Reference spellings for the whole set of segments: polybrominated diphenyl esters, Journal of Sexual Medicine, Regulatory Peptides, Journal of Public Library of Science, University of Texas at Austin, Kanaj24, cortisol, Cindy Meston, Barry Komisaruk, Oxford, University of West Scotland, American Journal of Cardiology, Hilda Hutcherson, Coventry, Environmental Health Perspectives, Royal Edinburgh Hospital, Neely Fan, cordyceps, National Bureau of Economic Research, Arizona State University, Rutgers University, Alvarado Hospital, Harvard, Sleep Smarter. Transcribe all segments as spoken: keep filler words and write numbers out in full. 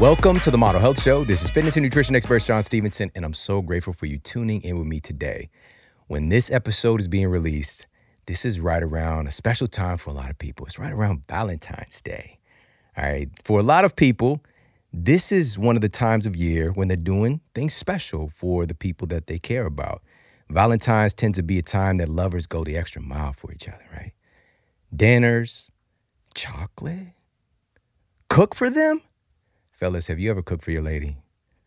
Welcome to The Model Health Show. This is fitness and nutrition expert Shawn Stevenson, and I'm so grateful for you tuning in with me today. When this episode is being released, this is right around a special time for a lot of people. It's right around Valentine's Day. All right. For a lot of people, this is one of the times of year when they're doing things special for the people that they care about. Valentine's tends to be a time that lovers go the extra mile for each other, right? Dinners, chocolate, cook for them. Fellas, have you ever cooked for your lady?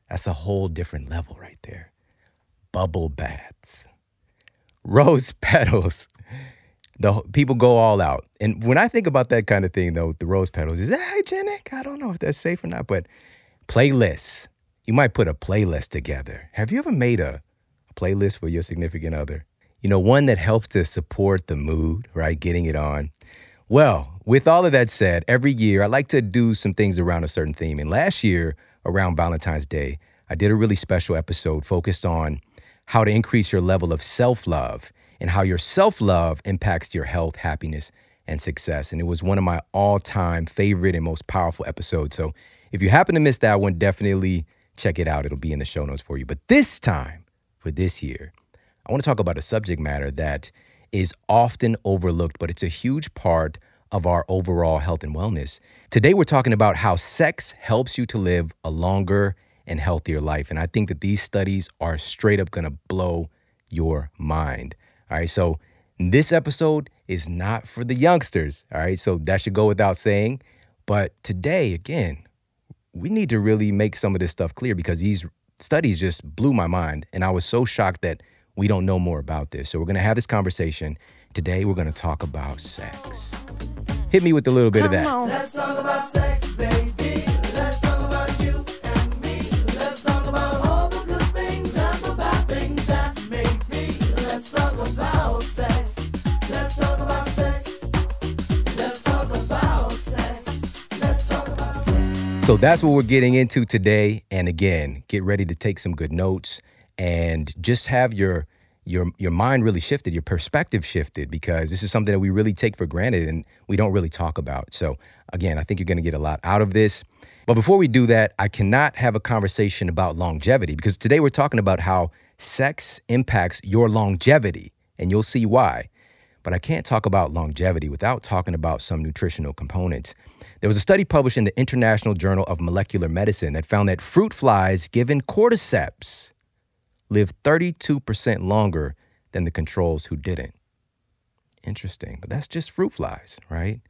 That's a whole different level right there. Bubble baths, rose petals. The people go all out. And when I think about that kind of thing, though, the rose petals, is that hygienic? I don't know if that's safe or not, but playlists. You might put a playlist together. Have you ever made a, a playlist for your significant other? You know, one that helps to support the mood, right? Getting it on. Well, with all of that said, every year I like to do some things around a certain theme. And last year, around Valentine's Day, I did a really special episode focused on how to increase your level of self-love and how your self-love impacts your health, happiness, and success. And it was one of my all-time favorite and most powerful episodes. So if you happen to miss that one, definitely check it out. It'll be in the show notes for you. But this time, for this year, I want to talk about a subject matter that is often overlooked, but it's a huge part of our overall health and wellness. Today, we're talking about how sex helps you to live a longer and healthier life. And I think that these studies are straight up gonna blow your mind. All right, so this episode is not for the youngsters. All right, so that should go without saying. But today, again, we need to really make some of this stuff clear because these studies just blew my mind. And I was so shocked that we don't know more about this. So we're gonna have this conversation. Today, we're gonna talk about sex. Hit me with a little bit Come of that. On. Let's talk about sex, baby. Let's talk about you and me. Let's talk about all the good things and the bad things that make me. Let's talk about sex. Let's talk about sex. Let's talk about sex. Let's talk about sex. So that's what we're getting into today. And again, get ready to take some good notes and just have your your your mind really shifted, your perspective shifted, because this is something that we really take for granted and we don't really talk about. So again, I think you're gonna get a lot out of this. But before we do that, I cannot have a conversation about longevity, because today we're talking about how sex impacts your longevity, and you'll see why. But I can't talk about longevity without talking about some nutritional components. There was a study published in the International Journal of Molecular Medicine that found that fruit flies given cordyceps live thirty-two percent longer than the controls who didn't. Interesting, but that's just fruit flies, right?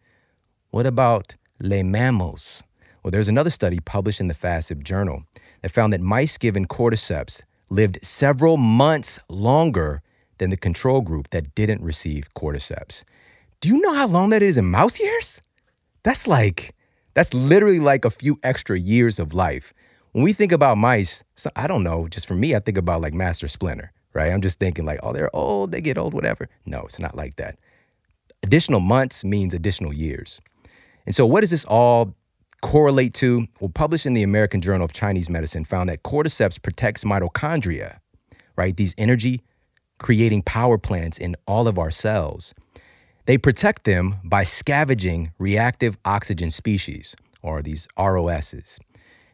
What about les mammals? Well, there's another study published in the FASIB journal that found that mice given cordyceps lived several months longer than the control group that didn't receive cordyceps. Do you know how long that is in mouse years? That's like, that's literally like a few extra years of life. When we think about mice, so I don't know, just for me, I think about like Master Splinter, right? I'm just thinking like, oh, they're old, they get old, whatever. No, it's not like that. Additional months means additional years. And so what does this all correlate to? Well, published in the American Journal of Chinese Medicine found that cordyceps protects mitochondria, right? These energy creating power plants in all of our cells. They protect them by scavenging reactive oxygen species, or these R O Ss.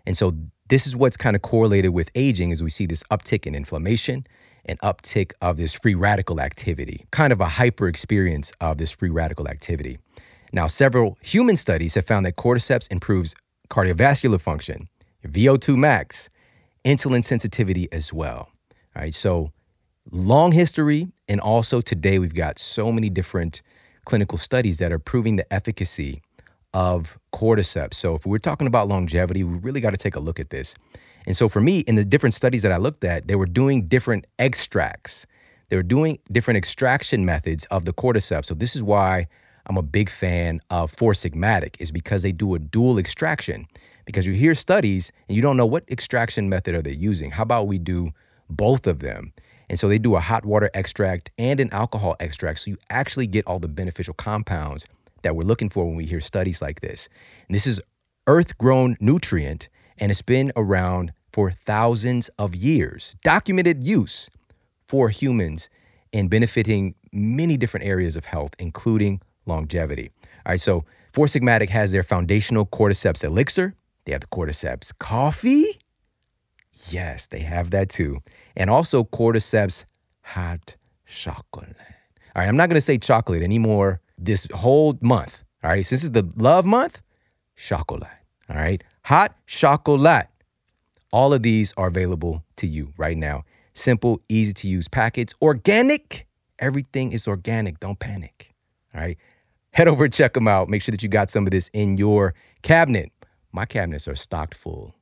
And so this is what's kind of correlated with aging, is we see this uptick in inflammation, an uptick of this free radical activity, kind of a hyper experience of this free radical activity. Now, several human studies have found that cordyceps improves cardiovascular function, V O two max, insulin sensitivity as well. All right, so long history, and also today we've got so many different clinical studies that are proving the efficacy of cordyceps. So if we're talking about longevity, we really got to take a look at this. And so for me, in the different studies that I looked at, they were doing different extracts. They were doing different extraction methods of the cordyceps. So this is why I'm a big fan of Four Sigmatic, is because they do a dual extraction. Because you hear studies and you don't know what extraction method are they using. How about we do both of them? And so they do a hot water extract and an alcohol extract. So you actually get all the beneficial compounds that we're looking for when we hear studies like this. And this is earth-grown nutrient, and it's been around for thousands of years. Documented use for humans and benefiting many different areas of health, including longevity. All right, so Four Sigmatic has their foundational cordyceps elixir. They have the cordyceps coffee. Yes, they have that too. And also cordyceps hot chocolate. All right, I'm not going to say chocolate anymore this whole month. All right, since this is the love month, chocolate. All right, hot chocolate. All of these are available to you right now. Simple, easy to use packets. Organic. Everything is organic. Don't panic. All right, head over and check them out. Make sure that you got some of this in your cabinet. My cabinets are stocked full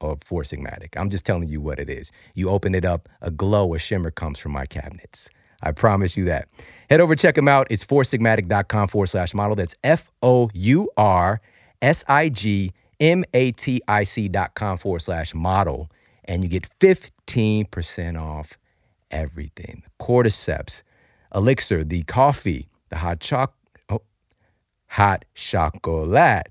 of Four Sigmatic. I'm just telling you what it is. You open it up, a glow, a shimmer comes from my cabinets. I promise you that. Head over, check them out. It's foursigmatic.com forward slash model. That's F O U R S I G M A T I C dot com forward slash model. And you get fifteen percent off everything. The cordyceps, elixir, the coffee, the hot choc, oh, hot chocolate.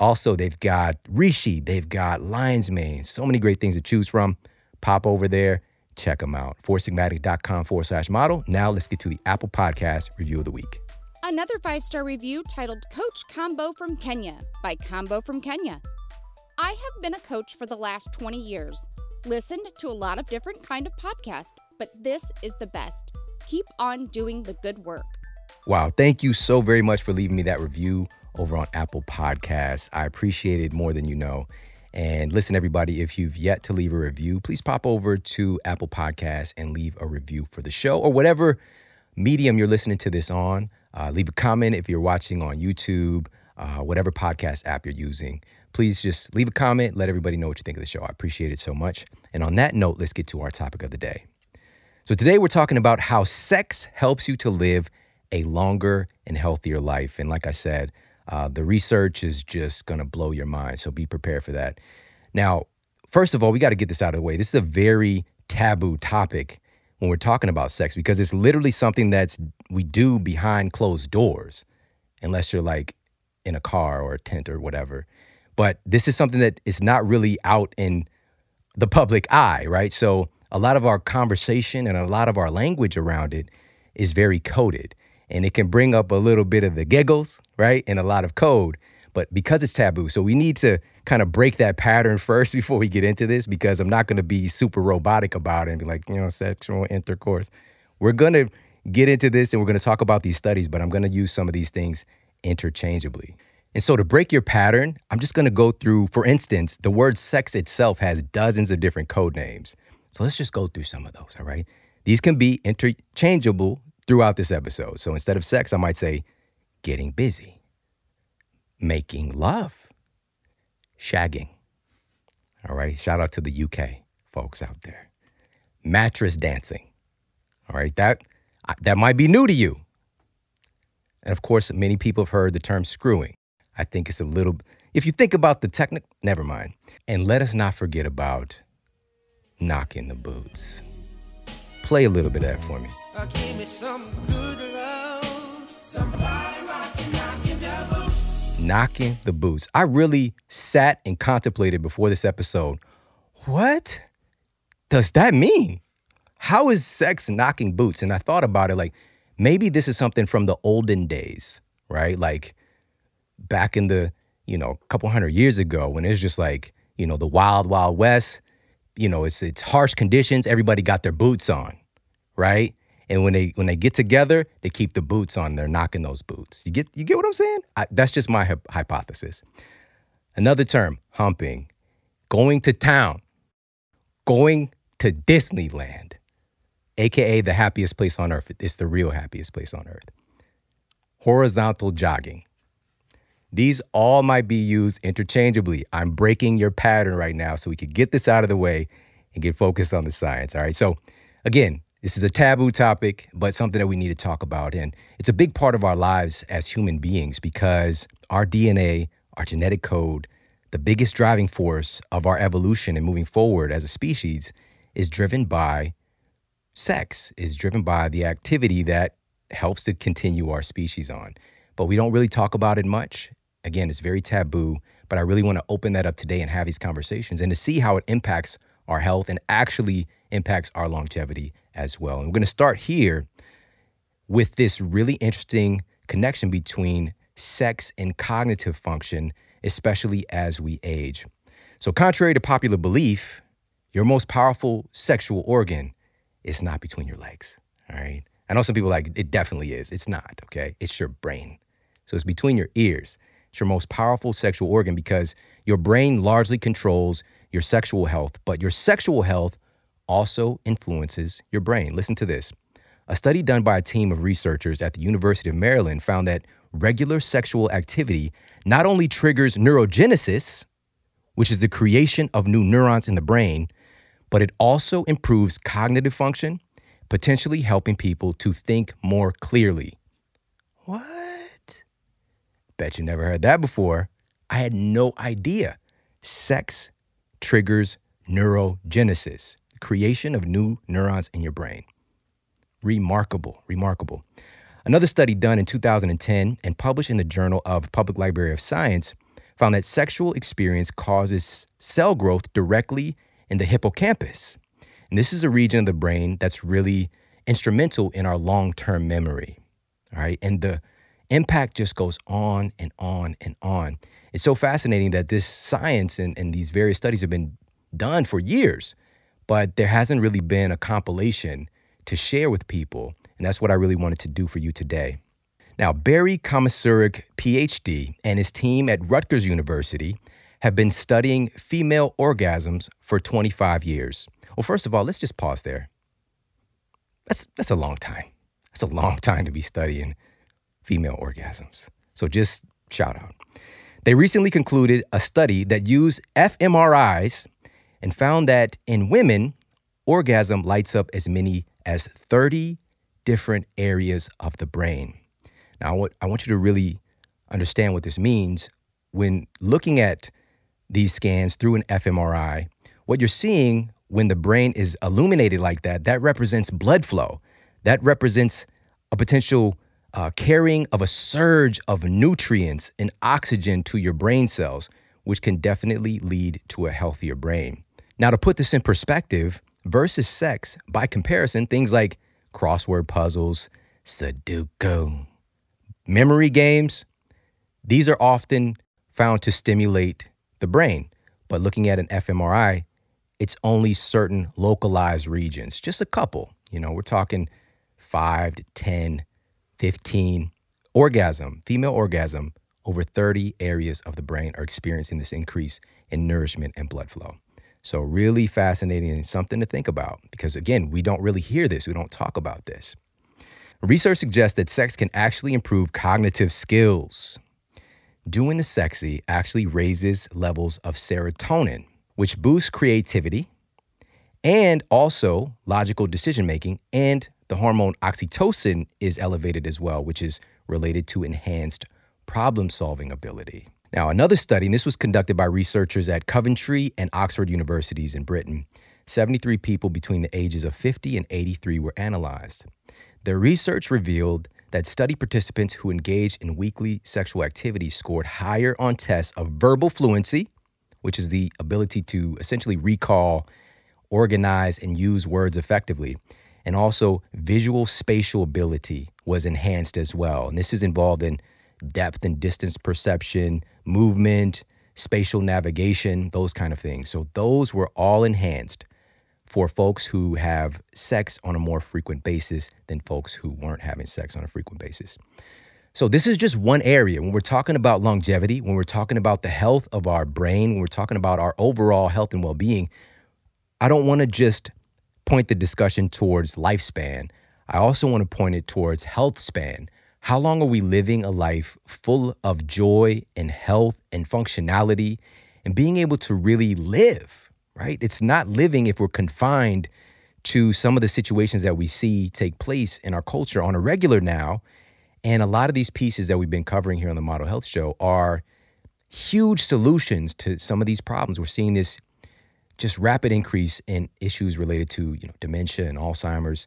Also, they've got reishi. They've got lion's mane. So many great things to choose from. Pop over there. Check them out. foursigmatic.com forward slash model. Now let's get to the Apple Podcast Review of the Week. Another five-star review titled Coach Combo from Kenya by Combo from Kenya. I have been a coach for the last twenty years. Listened to a lot of different kind of podcasts, but this is the best. Keep on doing the good work. Wow, thank you so very much for leaving me that review over on Apple Podcasts. I appreciate it more than you know. And listen, everybody, if you've yet to leave a review, please pop over to Apple Podcasts and leave a review for the show or whatever medium you're listening to this on. Uh, leave a comment if you're watching on YouTube, uh, whatever podcast app you're using. Please just leave a comment. Let everybody know what you think of the show. I appreciate it so much. And on that note, let's get to our topic of the day. So today we're talking about how sex helps you to live a longer and healthier life. And like I said, Uh, the research is just going to blow your mind, so be prepared for that. Now, first of all, we got to get this out of the way. This is a very taboo topic when we're talking about sex because it's literally something that's we do behind closed doors, unless you're like in a car or a tent or whatever. But this is something that is not really out in the public eye, right? So a lot of our conversation and a lot of our language around it is very coded. And it can bring up a little bit of the giggles, right? And a lot of code, but because it's taboo. So we need to kind of break that pattern first before we get into this, because I'm not going to be super robotic about it and be like, you know, sexual intercourse. We're going to get into this and we're going to talk about these studies, but I'm going to use some of these things interchangeably. And so to break your pattern, I'm just going to go through, for instance, the word sex itself has dozens of different code names. So let's just go through some of those, all right? These can be interchangeable throughout this episode. So instead of sex, I might say getting busy, making love, shagging. All right. Shout out to the U K folks out there. Mattress dancing. All right. That, that might be new to you. And of course, many people have heard the term screwing. I think it's a little, if you think about the technique, never mind. And let us not forget about knocking the boots. Play a little bit of that for me. Uh, give me some good love. Somebody rockin', knockin' the boots. Knocking the boots. I really sat and contemplated before this episode, what does that mean? How is sex knocking boots? And I thought about it like, maybe this is something from the olden days, right? Like back in the, you know, a couple hundred years ago when it was just like, you know, the wild, wild west. You know, it's it's harsh conditions. Everybody got their boots on, right? And when they when they get together, they keep the boots on. They're knocking those boots. You get you get what I'm saying? I, that's just my hypothesis. Another term, humping, going to town, going to Disneyland, A K A the happiest place on earth. It's the real happiest place on earth. Horizontal jogging. These all might be used interchangeably. I'm breaking your pattern right now so we could get this out of the way and get focused on the science, all right? So again, this is a taboo topic, but something that we need to talk about. And it's a big part of our lives as human beings because our D N A, our genetic code, the biggest driving force of our evolution and moving forward as a species is driven by sex, is driven by the activity that helps to continue our species on. But we don't really talk about it much. Again, it's very taboo, but I really want to open that up today and have these conversations and to see how it impacts our health and actually impacts our longevity as well. And we're going to start here with this really interesting connection between sex and cognitive function especially as we age. So contrary to popular belief, your most powerful sexual organ is not between your legs, all right? I know some people are like, it definitely is. It's not, okay? It's your brain. So it's between your ears. It's your most powerful sexual organ because your brain largely controls your sexual health, but your sexual health also influences your brain. Listen to this. A study done by a team of researchers at the University of Maryland found that regular sexual activity not only triggers neurogenesis, which is the creation of new neurons in the brain, but it also improves cognitive function, potentially helping people to think more clearly. What? Bet you never heard that before. I had no idea. Sex triggers neurogenesis, the creation of new neurons in your brain. Remarkable, remarkable. Another study done in two thousand ten and published in the Journal of Public Library of Science found that sexual experience causes cell growth directly in the hippocampus. And this is a region of the brain that's really instrumental in our long-term memory, all right? And the impact just goes on and on and on. It's so fascinating that this science and, and these various studies have been done for years, but there hasn't really been a compilation to share with people. And that's what I really wanted to do for you today. Now, Barry Komisaruk, P H D, and his team at Rutgers University have been studying female orgasms for twenty-five years. Well, first of all, let's just pause there. That's, that's a long time. That's a long time to be studying female orgasms. So just shout out. They recently concluded a study that used f M R Is and found that in women, orgasm lights up as many as thirty different areas of the brain. Now, I want you to really understand what this means. When looking at these scans through an f M R I, what you're seeing when the brain is illuminated like that, that represents blood flow. That represents a potential uh, carrying of a surge of nutrients and oxygen to your brain cells, which can definitely lead to a healthier brain. Now, to put this in perspective versus sex, by comparison, things like crossword puzzles, Sudoku, memory games, these are often found to stimulate the brain. But looking at an f M R I, it's only certain localized regions, just a couple. You know, we're talking five to ten, fifteen. Orgasm, female orgasm, over thirty areas of the brain are experiencing this increase in nourishment and blood flow. So really fascinating and something to think about because, again, we don't really hear this. We don't talk about this. Research suggests that sex can actually improve cognitive skills. Doing the sexy actually raises levels of serotonin, which boosts creativity and also logical decision-making, and the hormone oxytocin is elevated as well, which is related to enhanced problem-solving ability. Now, another study, and this was conducted by researchers at Coventry and Oxford universities in Britain, seventy-three people between the ages of fifty and eighty-three were analyzed. Their research revealed that study participants who engaged in weekly sexual activity scored higher on tests of verbal fluency, which is the ability to essentially recall, organize, and use words effectively, and also visual spatial ability was enhanced as well. And this is involved in depth and distance perception, movement, spatial navigation, those kind of things. So those were all enhanced for folks who have sex on a more frequent basis than folks who weren't having sex on a frequent basis. So this is just one area. When we're talking about longevity, when we're talking about the health of our brain, when we're talking about our overall health and well-being, I don't want to just point the discussion towards lifespan. I also want to point it towards health span. How long are we living a life full of joy and health and functionality and being able to really live, right? It's not living if we're confined to some of the situations that we see take place in our culture on a regular now. And a lot of these pieces that we've been covering here on the Model Health Show are huge solutions to some of these problems. We're seeing this just rapid increase in issues related to, you know, dementia and Alzheimer's.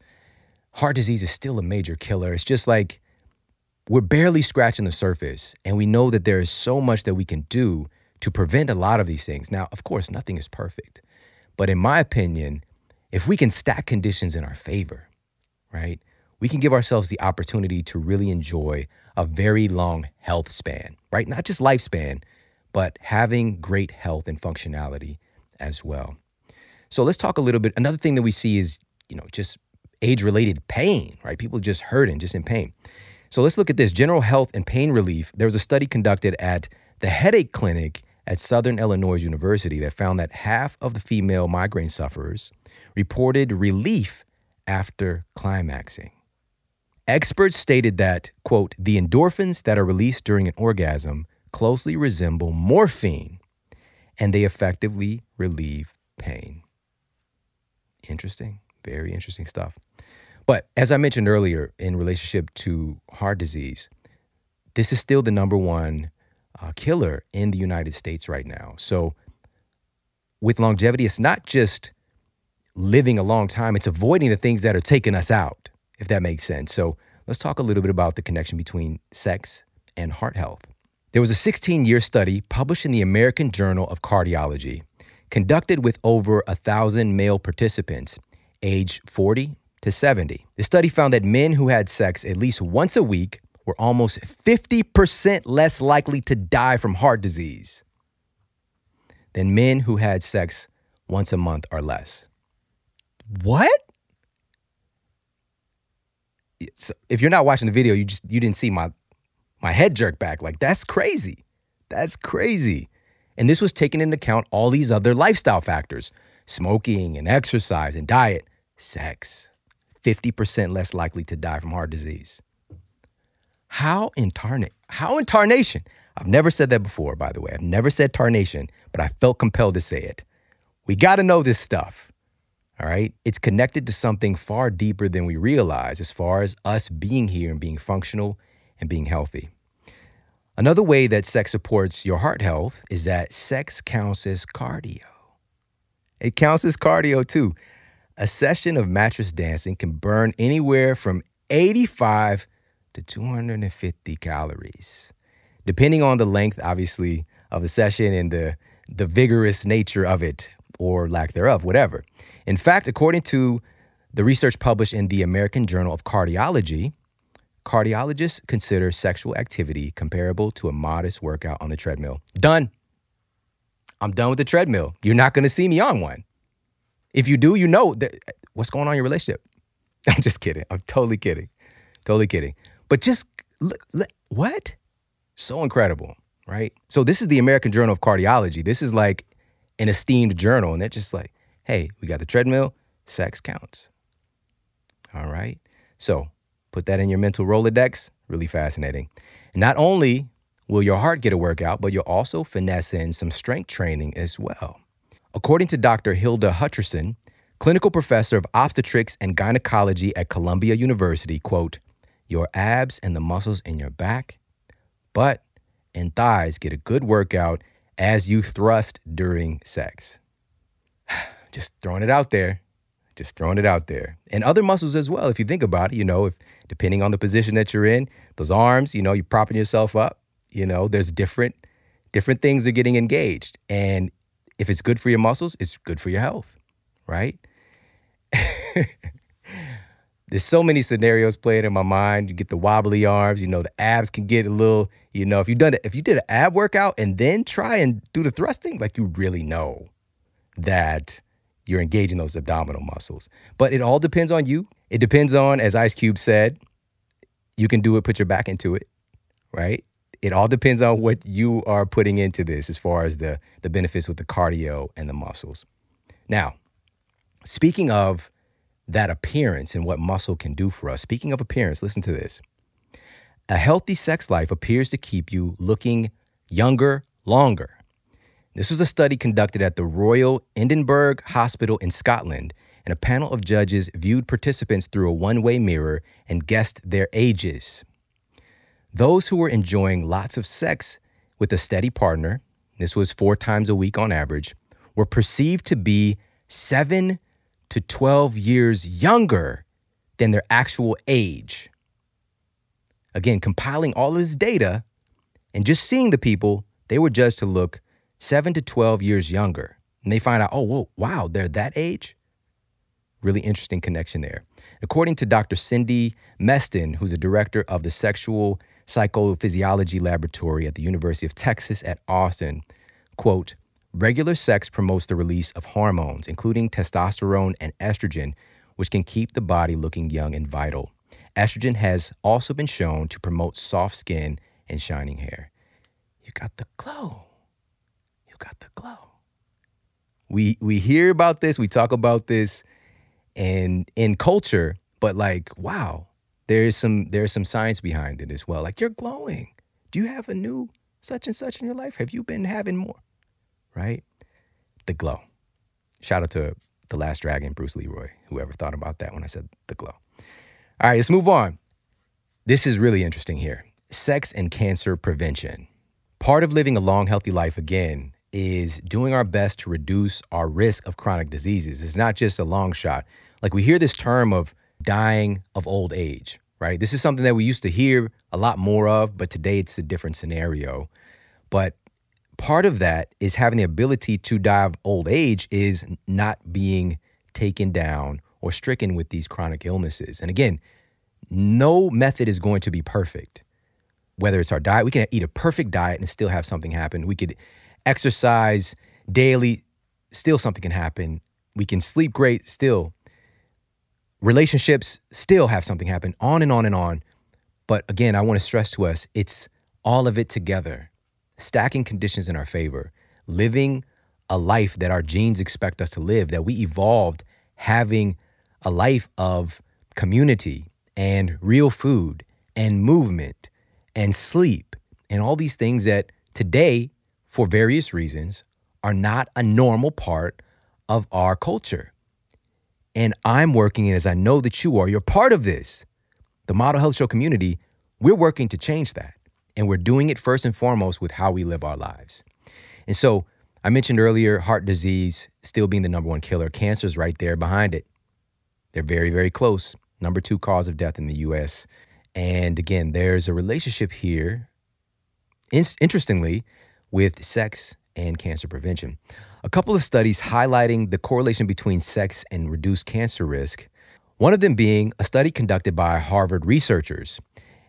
Heart disease is still a major killer. It's just like, we're barely scratching the surface, and we know that there is so much that we can do to prevent a lot of these things. Now, of course, nothing is perfect, but in my opinion, if we can stack conditions in our favor, right, we can give ourselves the opportunity to really enjoy a very long health span, right? Not just lifespan, but having great health and functionality as well. So let's talk a little bit. Another thing that we see is, you know, just age-related pain, right? People just hurting, just in pain. So let's look at this, general health and pain relief. There was a study conducted at the headache clinic at Southern Illinois University that found that half of the female migraine sufferers reported relief after climaxing. Experts stated that, quote, the endorphins that are released during an orgasm closely resemble morphine, and they effectively relieve pain. Interesting, very interesting stuff. But as I mentioned earlier, in relationship to heart disease, this is still the number one uh, killer in the United States right now. So with longevity, it's not just living a long time, it's avoiding the things that are taking us out, if that makes sense. So let's talk a little bit about the connection between sex and heart health. There was a sixteen year study published in the American Journal of Cardiology, conducted with over one thousand male participants, aged forty to seventy. The study found that men who had sex at least once a week were almost fifty percent less likely to die from heart disease than men who had sex once a month or less. What? So if you're not watching the video, you just you didn't see my my head jerk back. Like, that's crazy. That's crazy. And this was taking into account all these other lifestyle factors: smoking and exercise and diet, sex. fifty percent less likely to die from heart disease. How in tarnation? How in tarnation? I've never said that before, by the way. I've never said tarnation, but I felt compelled to say it. We got to know this stuff. All right, it's connected to something far deeper than we realize as far as us being here and being functional and being healthy. Another way that sex supports your heart health is that sex counts as cardio. It counts as cardio too. A session of mattress dancing can burn anywhere from eighty-five to two hundred fifty calories, depending on the length, obviously, of the session and the, the vigorous nature of it, or lack thereof, whatever. In fact, according to the research published in the American Journal of Cardiology, cardiologists consider sexual activity comparable to a modest workout on the treadmill. Done. I'm done with the treadmill. You're not going to see me on one. If you do, you know that what's going on in your relationship. I'm just kidding. I'm totally kidding. Totally kidding. But just, look, look, what? So incredible, right? So this is the American Journal of Cardiology. This is like an esteemed journal, and they're just like, hey, we got the treadmill, sex counts. All right, so put that in your mental Rolodex. Really fascinating. And not only will your heart get a workout, but you'll also finesse in some strength training as well. According to Doctor Hilda Hutcherson, clinical professor of obstetrics and gynecology at Columbia University, quote, your abs and the muscles in your back, butt, and thighs get a good workout as you thrust during sex. Just throwing it out there. Just throwing it out there. And other muscles as well, if you think about it, you know, if depending on the position that you're in, those arms, you know, you're propping yourself up, you know, there's different, different things that are getting engaged. And if it's good for your muscles, it's good for your health, right? There's so many scenarios playing in my mind. You get the wobbly arms, you know, the abs can get a little, you know, if you done it, if you did an ab workout and then try and do the thrusting, like, you really know that you're engaging those abdominal muscles. But it all depends on you. It depends on, as Ice Cube said, you can do it, put your back into it, right? It all depends on what you are putting into this as far as the, the benefits with the cardio and the muscles. Now, speaking of that appearance and what muscle can do for us. Speaking of appearance, listen to this. A healthy sex life appears to keep you looking younger longer. This was a study conducted at the Royal Edinburgh Hospital in Scotland, and a panel of judges viewed participants through a one-way mirror and guessed their ages. Those who were enjoying lots of sex with a steady partner, this was four times a week on average, were perceived to be seven to twelve years younger than their actual age. Again, compiling all this data and just seeing the people, they were judged to look seven to twelve years younger. And they find out, oh, whoa, wow, they're that age? Really interesting connection there. According to Doctor Cindy Meston, who's a director of the Sexual Psychophysiology Laboratory at the University of Texas at Austin, quote, regular sex promotes the release of hormones, including testosterone and estrogen, which can keep the body looking young and vital. Estrogen has also been shown to promote soft skin and shining hair. You got the glow. You got the glow. We, we hear about this, we talk about this in, in culture, but like, wow, there is some, there's some science behind it as well. Like, you're glowing. Do you have a new such and such in your life? Have you been having more? Right? The glow. Shout out to The Last Dragon, Bruce Leroy, whoever thought about that when I said the glow. All right, let's move on. This is really interesting here. Sex and cancer prevention. Part of living a long, healthy life, again, is doing our best to reduce our risk of chronic diseases. It's not just a long shot. Like, we hear this term of dying of old age, right? This is something that we used to hear a lot more of, but today it's a different scenario. But part of that is having the ability to die of old age is not being taken down or stricken with these chronic illnesses. And again, no method is going to be perfect. Whether it's our diet, we can eat a perfect diet and still have something happen. We could exercise daily, still something can happen. We can sleep great, still. Relationships, still have something happen, on and on and on. But again, I want to stress to us, it's all of it together. Stacking conditions in our favor, living a life that our genes expect us to live, that we evolved having a life of community and real food and movement and sleep and all these things that today, for various reasons, are not a normal part of our culture. And I'm working, and as I know that you are, you're part of this, the Model Health Show community, we're working to change that. And we're doing it first and foremost with how we live our lives. And so I mentioned earlier, heart disease still being the number one killer. Cancer's right there behind it. They're very, very close. Number two cause of death in the U S. And again, there's a relationship here, in interestingly, with sex and cancer prevention. A couple of studies highlighting the correlation between sex and reduced cancer risk. One of them being a study conducted by Harvard researchers.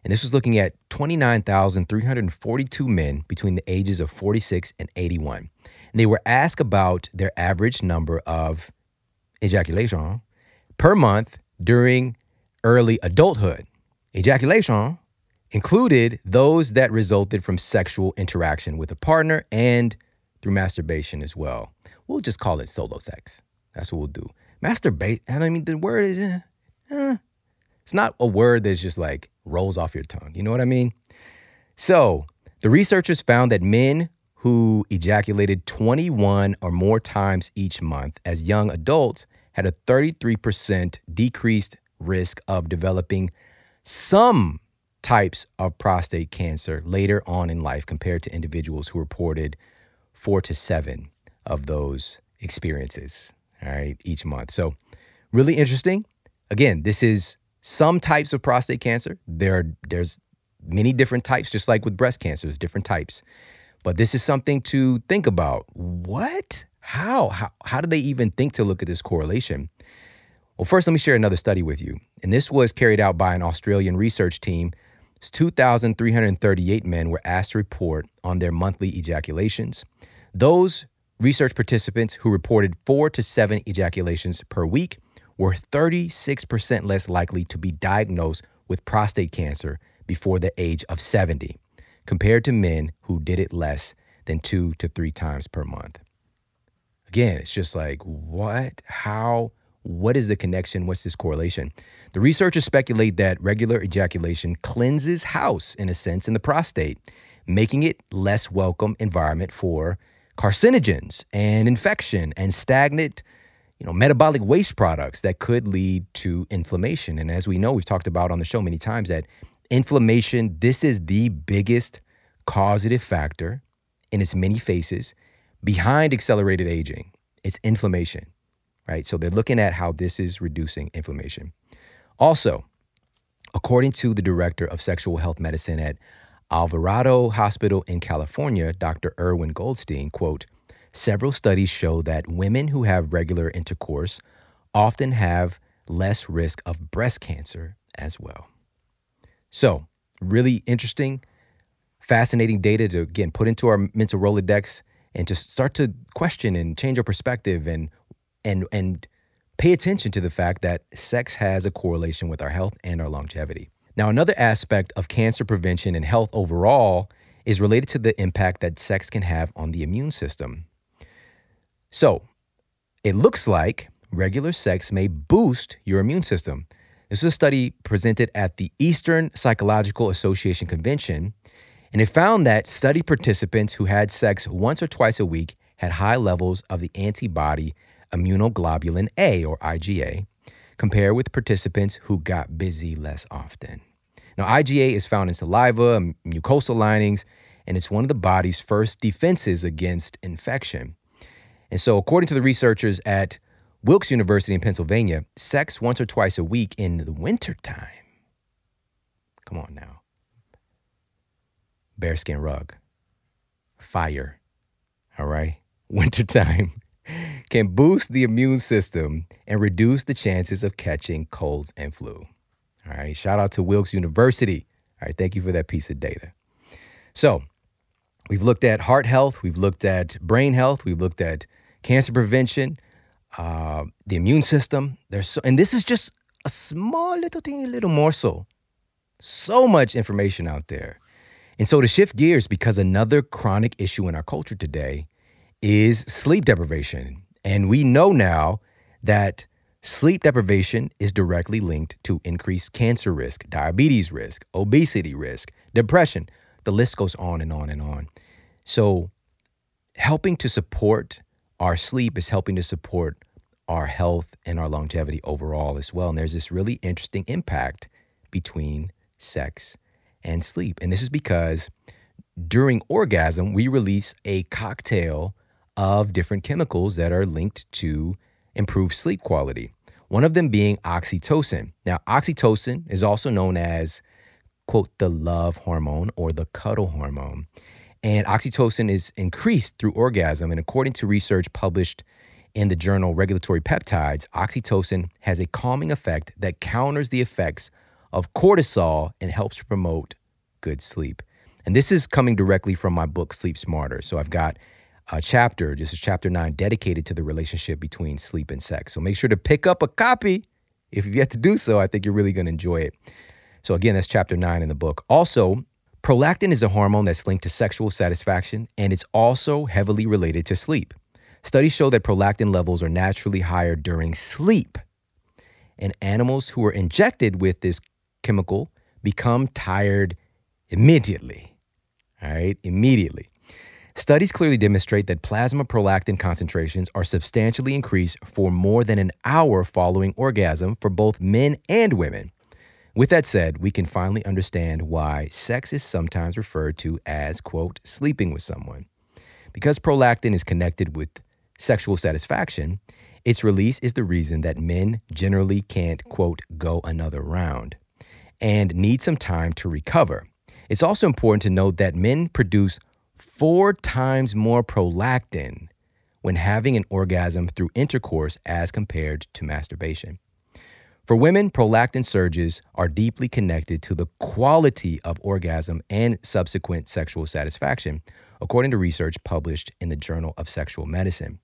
And this was looking at twenty-nine thousand three hundred forty-two men between the ages of forty-six and eighty-one. And they were asked about their average number of ejaculation per month during early adulthood. Ejaculation included those that resulted from sexual interaction with a partner and through masturbation as well. We'll just call it solo sex. That's what we'll do. Masturbate, I mean, the word is, uh, uh, it's not a word that's just like, rolls off your tongue. You know what I mean? So the researchers found that men who ejaculated twenty-one or more times each month as young adults had a thirty-three percent decreased risk of developing some types of prostate cancer later on in life compared to individuals who reported four to seven of those experiences, all right, each month. So really interesting. Again, this is some types of prostate cancer. There are, there's many different types, just like with breast cancer, there's different types. But this is something to think about. What? How? How, how do they even think to look at this correlation? Well, first, let me share another study with you. And this was carried out by an Australian research team. two thousand three hundred thirty-eight men were asked to report on their monthly ejaculations. Those research participants who reported four to seven ejaculations per week were thirty-six percent less likely to be diagnosed with prostate cancer before the age of seventy, compared to men who did it less than two to three times per month. Again, it's just like, what, how, what is the connection? What's this correlation? The researchers speculate that regular ejaculation cleanses house, in a sense, in the prostate, making it less welcome environment for carcinogens and infection and stagnant, you know, metabolic waste products that could lead to inflammation. And as we know, we've talked about on the show many times that inflammation, this is the biggest causative factor in its many faces behind accelerated aging. It's inflammation, right? So they're looking at how this is reducing inflammation. Also, according to the director of sexual health medicine at Alvarado Hospital in California, Doctor Irwin Goldstein, quote, several studies show that women who have regular intercourse often have less risk of breast cancer as well. So really interesting, fascinating data to, again, put into our mental Rolodex and to start to question and change our perspective and and and pay attention to the fact that sex has a correlation with our health and our longevity. Now, another aspect of cancer prevention and health overall is related to the impact that sex can have on the immune system. So it looks like regular sex may boost your immune system. This was a study presented at the Eastern Psychological Association convention, and it found that study participants who had sex once or twice a week had high levels of the antibody immunoglobulin A, or I G A, compared with participants who got busy less often. Now, I G A is found in saliva, mucosal linings, and it's one of the body's first defenses against infection. And so, according to the researchers at Wilkes University in Pennsylvania, sex once or twice a week in the wintertime. Come on now. Bearskin rug. Fire. All right? Wintertime can boost the immune system and reduce the chances of catching colds and flu. All right? Shout out to Wilkes University. All right? Thank you for that piece of data. So we've looked at heart health. We've looked at brain health. We've looked at cancer prevention. Uh, the immune system, there's so, and this is just a small little teeny little morsel. So much information out there. And so to shift gears, because another chronic issue in our culture today is sleep deprivation. And we know now that sleep deprivation is directly linked to increased cancer risk, diabetes risk, obesity risk, depression. The list goes on and on and on. So helping to support our sleep is helping to support our health and our longevity overall as well. And there's this really interesting impact between sex and sleep. And this is because during orgasm, we release a cocktail of different chemicals that are linked to improved sleep quality, one of them being oxytocin. Now, oxytocin is also known as, quote, the love hormone or the cuddle hormone. And oxytocin is increased through orgasm. And according to research published in the journal Regulatory Peptides, oxytocin has a calming effect that counters the effects of cortisol and helps promote good sleep. And this is coming directly from my book, Sleep Smarter. So I've got a chapter, this is chapter nine, dedicated to the relationship between sleep and sex. So make sure to pick up a copy. If you've yet to do so, I think you're really going to enjoy it. So again, that's chapter nine in the book. Also, prolactin is a hormone that's linked to sexual satisfaction, and it's also heavily related to sleep. Studies show that prolactin levels are naturally higher during sleep, and animals who are injected with this chemical become tired immediately. All right, immediately. Studies clearly demonstrate that plasma prolactin concentrations are substantially increased for more than an hour following orgasm for both men and women. With that said, we can finally understand why sex is sometimes referred to as, quote, sleeping with someone. Because prolactin is connected with sexual satisfaction, its release is the reason that men generally can't, quote, go another round and need some time to recover. It's also important to note that men produce four times more prolactin when having an orgasm through intercourse as compared to masturbation. For women, prolactin surges are deeply connected to the quality of orgasm and subsequent sexual satisfaction, according to research published in the Journal of Sexual Medicine.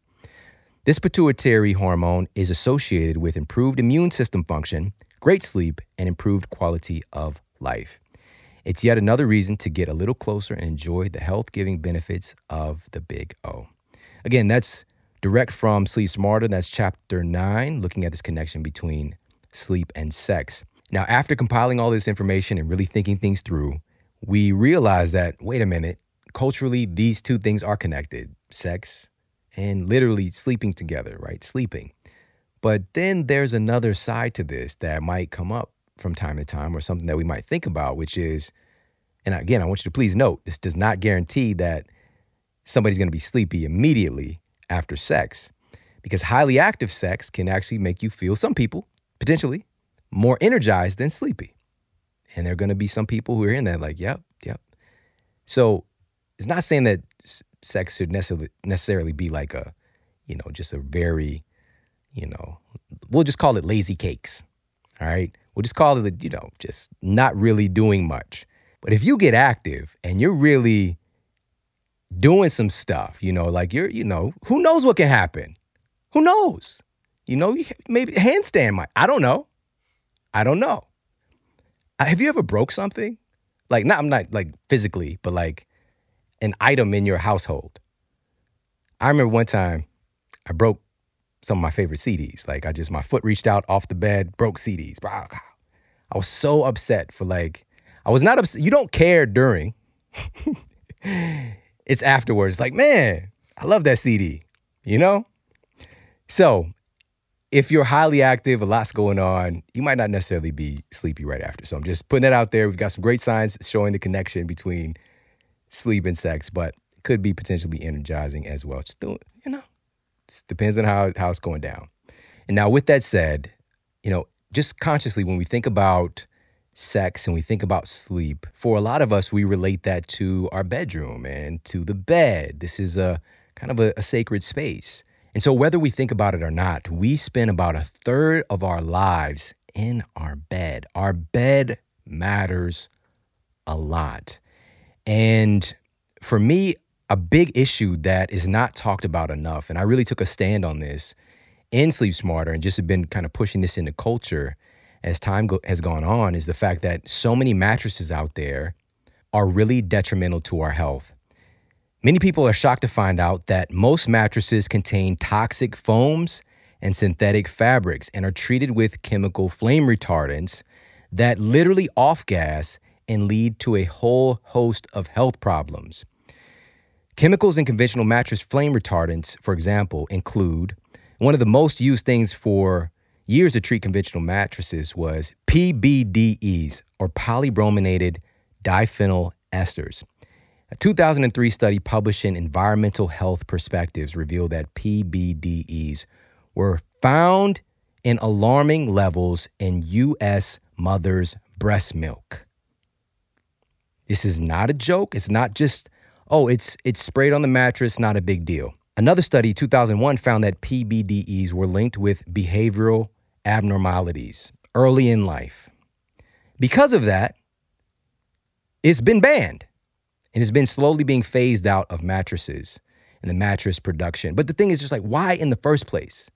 This pituitary hormone is associated with improved immune system function, great sleep, and improved quality of life. It's yet another reason to get a little closer and enjoy the health-giving benefits of the Big O. Again, that's direct from Sleep Smarter. That's chapter nine, looking at this connection between sleep and sex. Now, after compiling all this information and really thinking things through, we realize that, wait a minute, culturally, these two things are connected, sex and literally sleeping together, right? Sleeping. But then there's another side to this that might come up from time to time or something that we might think about, which is, and again, I want you to please note, this does not guarantee that somebody's going to be sleepy immediately after sex, because highly active sex can actually make you feel, some people, potentially more energized than sleepy. And there are going to be some people who are in that like, yep, yep. So it's not saying that sex should necessarily necessarily be like a, you know, just a very, you know, we'll just call it lazy cakes. All right. We'll just call it, you know, just not really doing much. But if you get active and you're really doing some stuff, you know, like you're, you know, who knows what can happen? Who knows? You know, maybe handstand might, I don't know. I don't know. Have you ever broke something? Like, not, I'm not like physically, but like an item in your household. I remember one time I broke some of my favorite C Ds. Like I just, my foot reached out off the bed, broke C Ds. I was so upset for like, I was not upset. You don't care during. It's afterwards. Like, man, I love that C D, you know? So if you're highly active, a lot's going on, you might not necessarily be sleepy right after. So I'm just putting that out there. We've got some great science showing the connection between sleep and sex, but it could be potentially energizing as well. Just do it, you know, just depends on how, how it's going down. And now with that said, you know, just consciously when we think about sex and we think about sleep, for a lot of us, we relate that to our bedroom and to the bed. This is a kind of a, a sacred space. And so whether we think about it or not, we spend about a third of our lives in our bed. Our bed matters a lot. And for me, a big issue that is not talked about enough, and I really took a stand on this in Sleep Smarter and just have been kind of pushing this into culture as time go has gone on, is the fact that so many mattresses out there are really detrimental to our health. Many people are shocked to find out that most mattresses contain toxic foams and synthetic fabrics and are treated with chemical flame retardants that literally off-gas and lead to a whole host of health problems. Chemicals in conventional mattress flame retardants, for example, include one of the most used things for years to treat conventional mattresses was P B D Es, or polybrominated diphenyl esters. A two thousand three study published in Environmental Health Perspectives revealed that P B D Es were found in alarming levels in U S mothers' breast milk. This is not a joke. It's not just, oh, it's, it's sprayed on the mattress, not a big deal. Another study, two thousand one, found that P B D Es were linked with behavioral abnormalities early in life. Because of that, it's been banned. And it's been slowly being phased out of mattresses and the mattress production. But the thing is just like, why in the first place?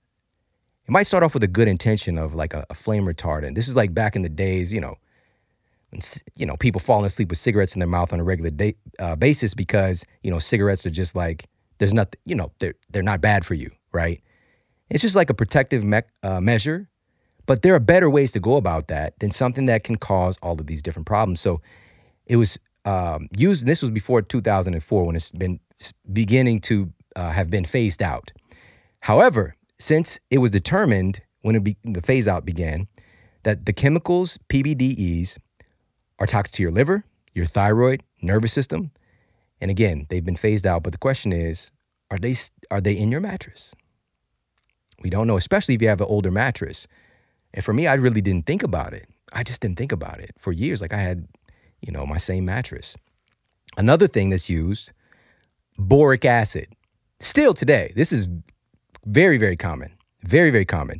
It might start off with a good intention of like a, a flame retardant. This is like back in the days, you know, when, you know, people falling asleep with cigarettes in their mouth on a regular day, uh, basis because, you know, cigarettes are just like, there's nothing, you know, they're, they're not bad for you, right? It's just like a protective me uh, measure, but there are better ways to go about that than something that can cause all of these different problems. So it was... Um, used, this was before two thousand four when it's been beginning to uh, have been phased out. However, since it was determined when it be, the phase out began that the chemicals, P B D Es, are toxic to your liver, your thyroid, nervous system. And again, they've been phased out. But the question is, are they, are they in your mattress? We don't know, especially if you have an older mattress. And for me, I really didn't think about it. I just didn't think about it for years. Like I had... you know, my same mattress. Another thing that's used, boric acid. Still today, this is very, very common. Very, very common.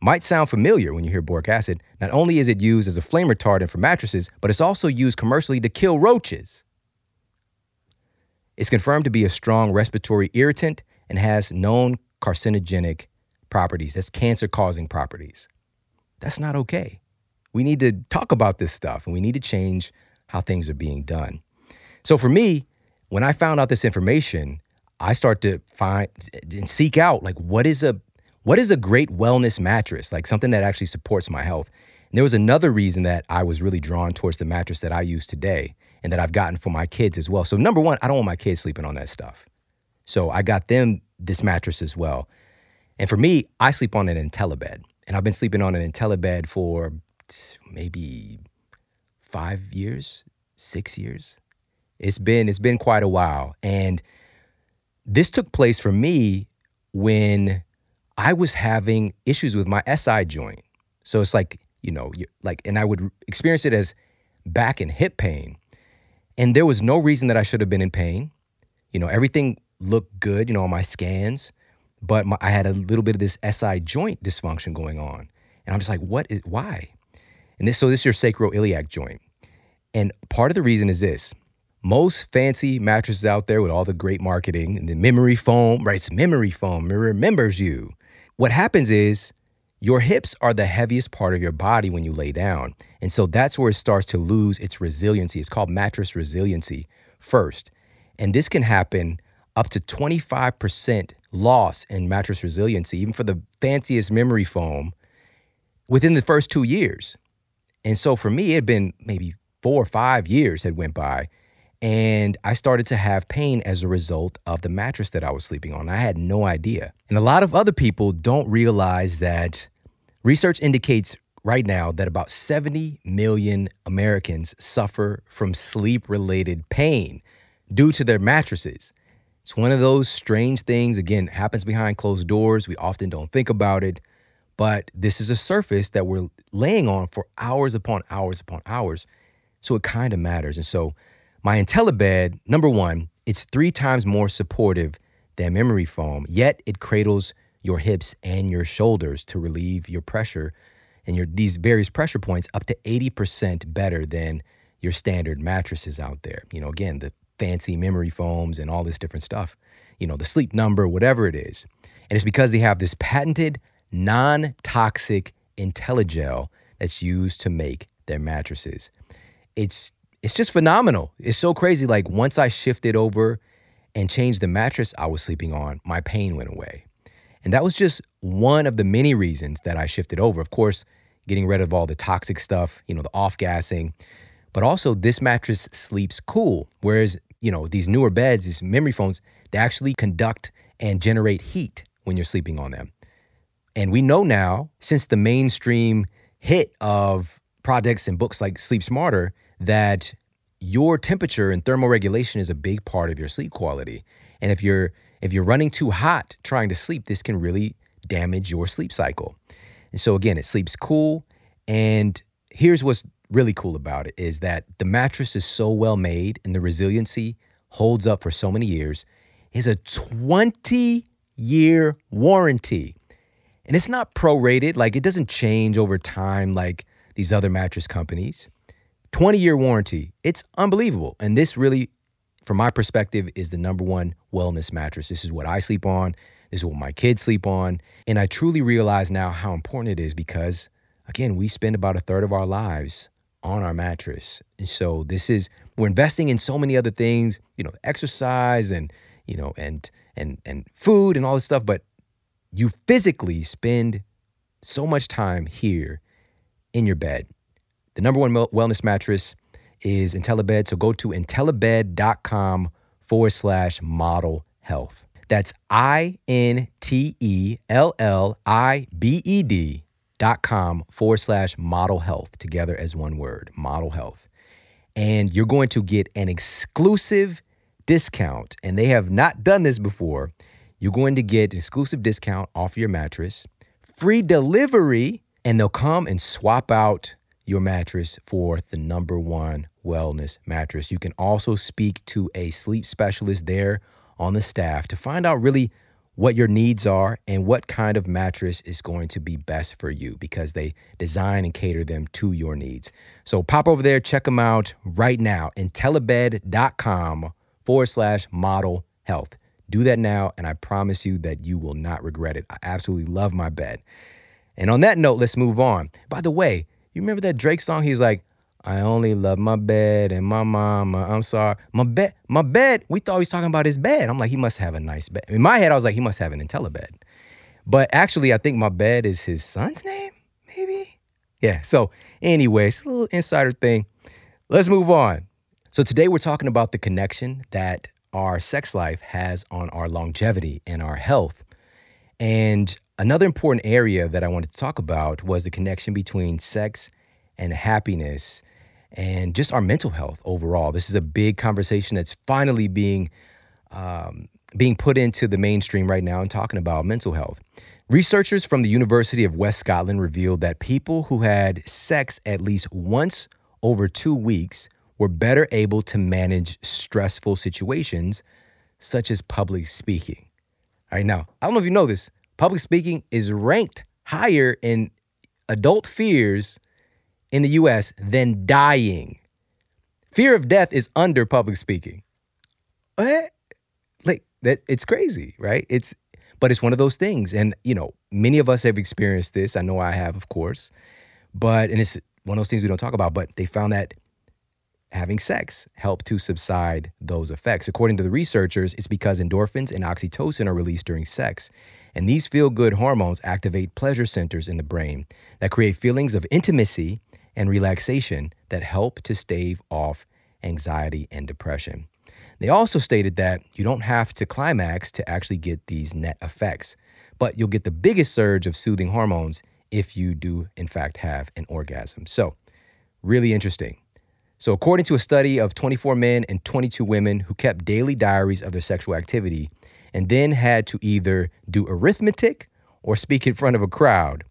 Might sound familiar when you hear boric acid. Not only is it used as a flame retardant for mattresses, but it's also used commercially to kill roaches. It's confirmed to be a strong respiratory irritant and has known carcinogenic properties. That's cancer-causing properties. That's not okay. We need to talk about this stuff and we need to change how things are being done. So for me, when I found out this information, I start to find and seek out like what is a what is a great wellness mattress, like something that actually supports my health. And there was another reason that I was really drawn towards the mattress that I use today and that I've gotten for my kids as well. So number one, I don't want my kids sleeping on that stuff. So I got them this mattress as well. And for me, I sleep on an IntelliBed, and I've been sleeping on an IntelliBed for maybe five years, six years. It's been, it's been quite a while. And this took place for me when I was having issues with my S I joint. So it's like, you know, like, and I would experience it as back and hip pain. And there was no reason that I should have been in pain. You know, everything looked good, you know, on my scans, but my, I had a little bit of this S I joint dysfunction going on. And I'm just like, what is, why? And this, so this is your sacroiliac joint. And part of the reason is this. most fancy mattresses out there with all the great marketing and the memory foam, right? It's memory foam. It remembers you. What happens is your hips are the heaviest part of your body when you lay down. And so that's where it starts to lose its resiliency. It's called mattress resiliency first. And this can happen up to twenty-five percent loss in mattress resiliency, even for the fanciest memory foam, within the first two years. And so for me, it had been maybe four or five years had went by, and I started to have pain as a result of the mattress that I was sleeping on. I had no idea. And a lot of other people don't realize that research indicates right now that about seventy million Americans suffer from sleep-related pain due to their mattresses. It's one of those strange things, again, happens behind closed doors. We often don't think about it, but this is a surface that we're laying on for hours upon hours upon hours, so it kind of matters. And so my IntelliBed, number one, it's three times more supportive than memory foam, yet it cradles your hips and your shoulders to relieve your pressure and your these various pressure points up to eighty percent better than your standard mattresses out there. You know, again, the fancy memory foams and all this different stuff, you know, the Sleep Number, whatever it is. And it's because they have this patented non-toxic IntelliGel that's used to make their mattresses. It's It's just phenomenal. It's so crazy. Like, once I shifted over and changed the mattress I was sleeping on, my pain went away. And that was just one of the many reasons that I shifted over. Of course, getting rid of all the toxic stuff, you know, the off-gassing, but also this mattress sleeps cool. Whereas, you know, these newer beds, these memory foams, they actually conduct and generate heat when you're sleeping on them. And we know now, since the mainstream hit of products and books like Sleep Smarter, that your temperature and thermal regulation is a big part of your sleep quality. And if you're if you're running too hot trying to sleep, this can really damage your sleep cycle. And so again, it sleeps cool. And here's what's really cool about it is that the mattress is so well made and the resiliency holds up for so many years. It's a twenty year warranty. And it's not prorated, like it doesn't change over time like these other mattress companies. twenty year warranty. It's unbelievable. And this really, from my perspective, is the number one wellness mattress. This is what I sleep on. This is what my kids sleep on. And I truly realize now how important it is because, again, we spend about a third of our lives on our mattress. And so this is, we're investing in so many other things, you know, exercise and, you know, and, and, and food and all this stuff. But you physically spend so much time here in your bed. The number one wellness mattress is IntelliBed. So go to IntelliBed.com forward slash model health. That's I-N-T-E-L-L-I-B-E-D dot com forward slash model health, together as one word, model health. And you're going to get an exclusive discount. And they have not done this before. You're going to get an exclusive discount off your mattress, free delivery, and they'll come and swap out your mattress for the number one wellness mattress. You can also speak to a sleep specialist there on the staff to find out really what your needs are and what kind of mattress is going to be best for you, because they design and cater them to your needs. So pop over there, check them out right now, IntelliBed.com forward slash model health. Do that now, and I promise you that you will not regret it. I absolutely love my bed. And on that note, let's move on. By the way, you remember that Drake song? He's like, I only love my bed and my mama. I'm sorry. My bed, my bed. We thought he was talking about his bed. I'm like, he must have a nice bed. In my head, I was like, he must have an IntelliBed. But actually, I think my bed is his son's name, maybe? Yeah, so anyway, it's a little insider thing. Let's move on. So today we're talking about the connection that our sex life has on our longevity and our health. And another important area that I wanted to talk about was the connection between sex and happiness and just our mental health overall. This is a big conversation that's finally being um, being put into the mainstream right now and talking about mental health. Researchers from the University of West Scotland revealed that people who had sex at least once over two weeks were better able to manage stressful situations such as public speaking. All right, now, I don't know if you know this, public speaking is ranked higher in adult fears in the U S than dying. Fear of death is under public speaking. Eh? Like that, it's crazy, right? It's, but it's one of those things. And, you know, many of us have experienced this. I know I have, of course, but, and it's one of those things we don't talk about, but they found that having sex helped to subside those effects. According to the researchers, it's because endorphins and oxytocin are released during sex. And these feel-good hormones activate pleasure centers in the brain that create feelings of intimacy and relaxation that help to stave off anxiety and depression. They also stated that you don't have to climax to actually get these net effects, but you'll get the biggest surge of soothing hormones if you do, in fact, have an orgasm. So, really interesting. So according to a study of twenty-four men and twenty-two women who kept daily diaries of their sexual activity and then had to either do arithmetic or speak in front of a crowd,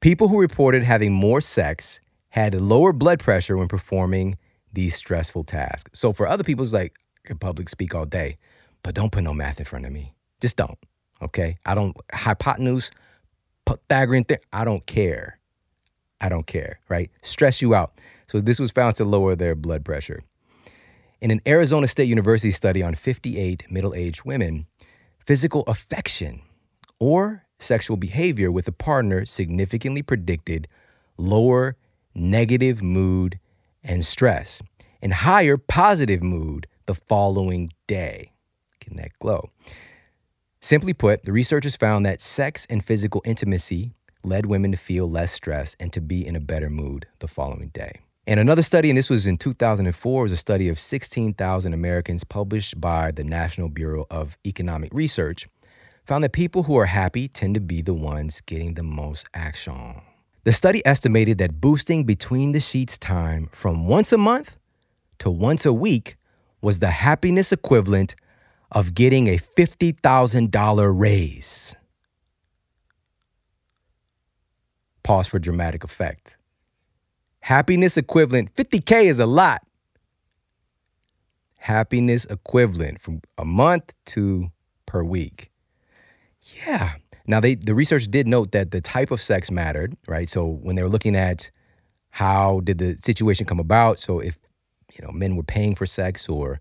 people who reported having more sex had lower blood pressure when performing these stressful tasks. So for other people, it's like, I can public speak all day, but don't put no math in front of me. Just don't, okay? I don't, hypotenuse, Pythagorean theorem, I don't care. I don't care, right? Stress you out. So this was found to lower their blood pressure. In an Arizona State University study on fifty-eight middle-aged women, physical affection or sexual behavior with a partner significantly predicted lower negative mood and stress and higher positive mood the following day. Can that glow? Simply put, the researchers found that sex and physical intimacy led women to feel less stress and to be in a better mood the following day. And another study, and this was in two thousand four, was a study of sixteen thousand Americans published by the National Bureau of Economic Research, found that people who are happy tend to be the ones getting the most action. The study estimated that boosting between the sheets time from once a month to once a week was the happiness equivalent of getting a fifty thousand dollar raise. Pause for dramatic effect. Happiness equivalent, fifty K is a lot. Happiness equivalent from a month to per week. Yeah. Now, they, the research did note that the type of sex mattered, right? So when they were looking at how did the situation come about, so if, you know, men were paying for sex or,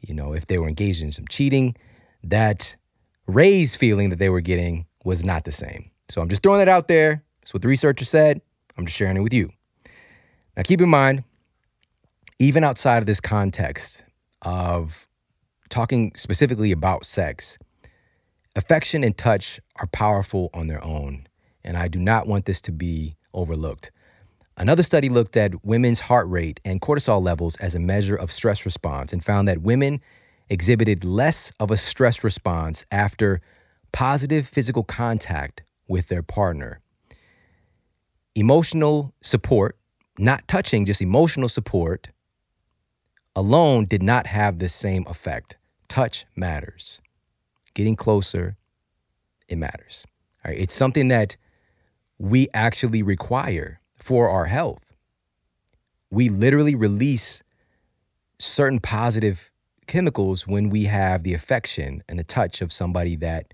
you know, if they were engaged in some cheating, that raise feeling that they were getting was not the same. So I'm just throwing that out there. That's what the researcher said. I'm just sharing it with you. Now, keep in mind, even outside of this context of talking specifically about sex, affection and touch are powerful on their own, and I do not want this to be overlooked. Another study looked at women's heart rate and cortisol levels as a measure of stress response and found that women exhibited less of a stress response after positive physical contact with their partner. Emotional support, not touching, just emotional support alone did not have the same effect. Touch matters. Getting closer, it matters. All right? It's something that we actually require for our health. We literally release certain positive chemicals when we have the affection and the touch of somebody that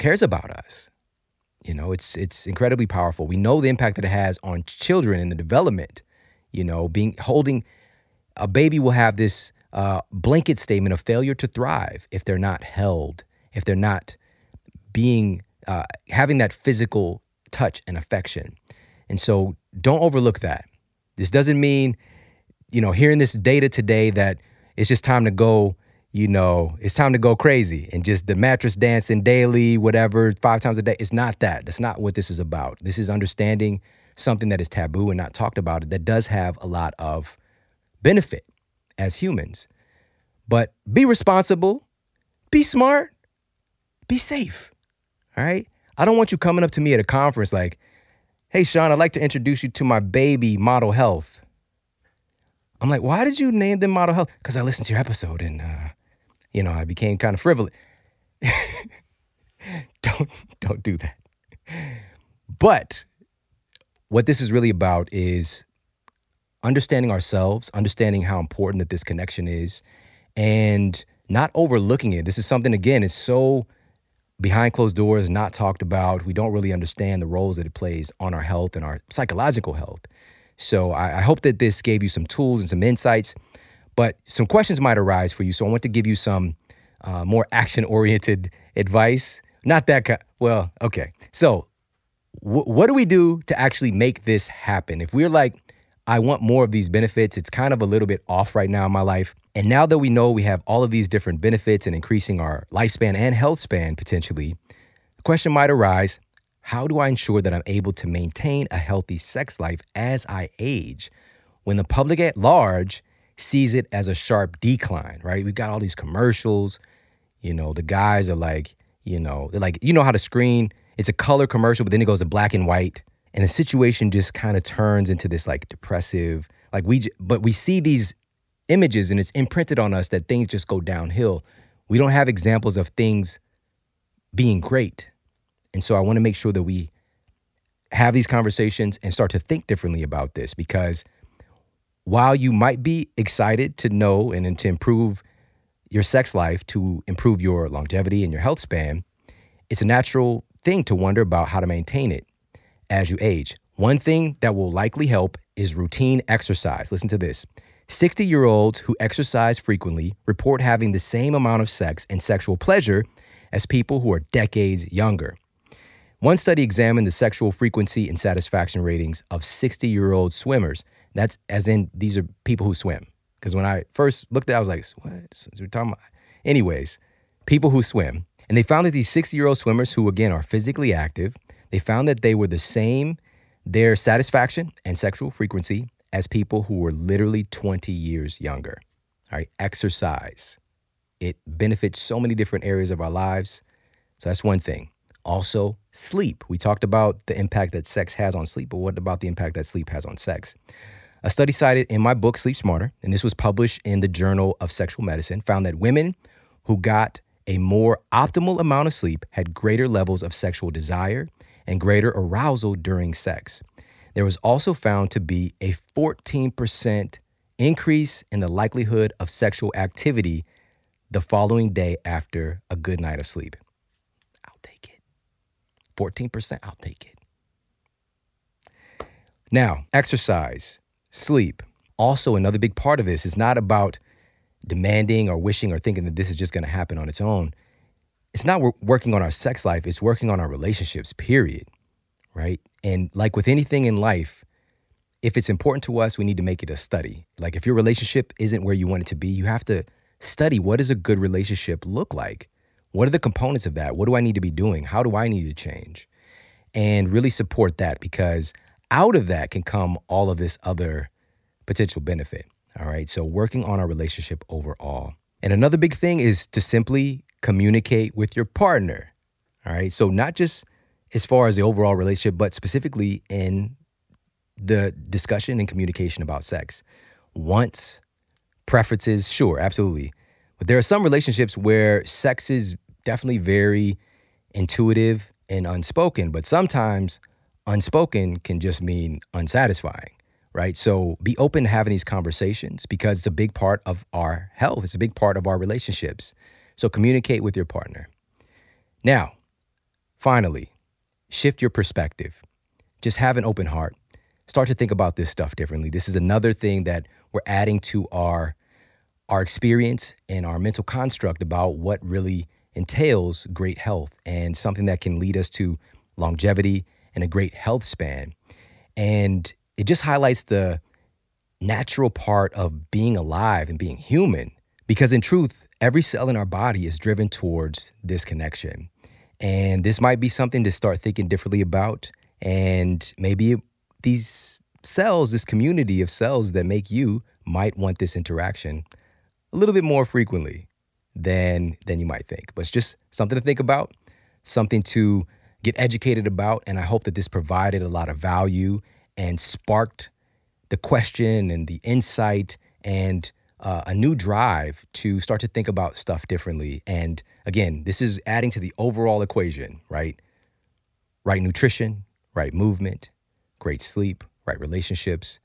cares about us. You know, it's it's incredibly powerful. We know the impact that it has on children and the development. You know, being holding a baby will have this uh, blanket statement of failure to thrive if they're not held, if they're not being uh, having that physical touch and affection. And so don't overlook that. This doesn't mean, you know, hearing this data today that it's just time to go. You know, it's time to go crazy and just the mattress dancing daily, whatever, five times a day. It's not that. That's not what this is about. This is understanding something that is taboo and not talked about that does have a lot of benefit as humans. But be responsible, be smart, be safe, all right? I don't want you coming up to me at a conference like, hey, Shawn, I'd like to introduce you to my baby, Model Health. I'm like, why did you name them Model Health? Because I listened to your episode and... Uh, You know, I became kind of frivolous. don't, don't do that. But what this is really about is understanding ourselves, understanding how important that this connection is, and not overlooking it. This is something, again, it's so behind closed doors, not talked about. We don't really understand the roles that it plays on our health and our psychological health. So I, I hope that this gave you some tools and some insights, but some questions might arise for you. So I want to give you some uh, more action-oriented advice. Not that kind, well, okay. So wh what do we do to actually make this happen? If we're like, I want more of these benefits, it's kind of a little bit off right now in my life. And now that we know we have all of these different benefits and increasing our lifespan and health span potentially, the question might arise, how do I ensure that I'm able to maintain a healthy sex life as I age when the public at large sees it as a sharp decline, right? We've got all these commercials, you know, the guys are like, you know, they're like, you know how to screen, it's a color commercial, but then it goes to black and white. And the situation just kind of turns into this like depressive, like we, but we see these images and it's imprinted on us that things just go downhill. We don't have examples of things being great. And so I want to make sure that we have these conversations and start to think differently about this, because while you might be excited to know and, and to improve your sex life, to improve your longevity and your health span, it's a natural thing to wonder about how to maintain it as you age. One thing that will likely help is routine exercise. Listen to this. sixty-year-olds who exercise frequently report having the same amount of sex and sexual pleasure as people who are decades younger. One study examined the sexual frequency and satisfaction ratings of sixty-year-old swimmers. That's as in these are people who swim. Because when I first looked at it, I was like, what are we talking about? Anyways, people who swim. And they found that these sixty-year-old swimmers who, again, are physically active, they found that they were the same, their satisfaction and sexual frequency, as people who were literally twenty years younger. All right, exercise. It benefits so many different areas of our lives. So that's one thing. Also, sleep. We talked about the impact that sex has on sleep, but what about the impact that sleep has on sex? A study cited in my book, Sleep Smarter, and this was published in the Journal of Sexual Medicine, found that women who got a more optimal amount of sleep had greater levels of sexual desire and greater arousal during sex. There was also found to be a fourteen percent increase in the likelihood of sexual activity the following day after a good night of sleep. I'll take it. fourteen percent, I'll take it. Now, exercise, sleep. Also, another big part of this is not about demanding or wishing or thinking that this is just going to happen on its own. It's not working on our sex life. It's working on our relationships, period, right? And like with anything in life, if it's important to us, we need to make it a study. Like if your relationship isn't where you want it to be, you have to study, what does a good relationship look like? What are the components of that? What do I need to be doing? How do I need to change? And really support that, because out of that can come all of this other potential benefit, all right? So working on our relationship overall. And another big thing is to simply communicate with your partner, all right? So not just as far as the overall relationship, but specifically in the discussion and communication about sex. Wants, preferences, sure, absolutely. But there are some relationships where sex is definitely very intuitive and unspoken, but sometimes unspoken can just mean unsatisfying, right? So be open to having these conversations, because it's a big part of our health. It's a big part of our relationships. So communicate with your partner. Now, finally, shift your perspective. Just have an open heart. Start to think about this stuff differently. This is another thing that we're adding to our, our experience and our mental construct about what really entails great health and something that can lead us to longevity and a great health span. And it just highlights the natural part of being alive and being human, because in truth, every cell in our body is driven towards this connection. And this might be something to start thinking differently about. And maybe these cells, this community of cells that make you, might want this interaction a little bit more frequently than, than you might think. But it's just something to think about, something to get educated about. And I hope that this provided a lot of value and sparked the question and the insight and Uh, a new drive to start to think about stuff differently. And again, this is adding to the overall equation, right? Right nutrition, right movement, great sleep, right relationships.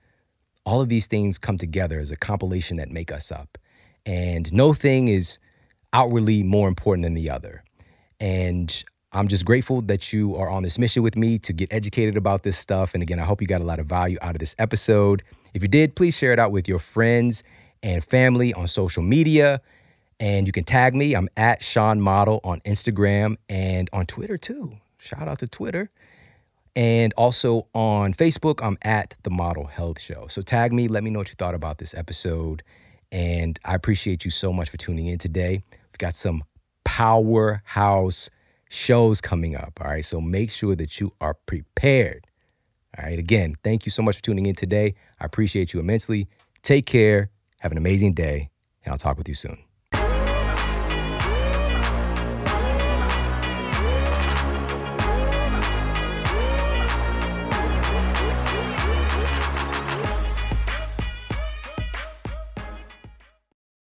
All of these things come together as a compilation that make us up. And no thing is outwardly more important than the other. And I'm just grateful that you are on this mission with me to get educated about this stuff. And again, I hope you got a lot of value out of this episode. If you did, please share it out with your friends and family on social media. And you can tag me. I'm at Shawn Model on Instagram and on Twitter too. Shout out to Twitter. And also on Facebook, I'm at The Model Health Show. So tag me, let me know what you thought about this episode. And I appreciate you so much for tuning in today. We've got some powerhouse shows coming up, all right? So make sure that you are prepared, all right? Again, thank you so much for tuning in today. I appreciate you immensely. Take care, have an amazing day, and I'll talk with you soon.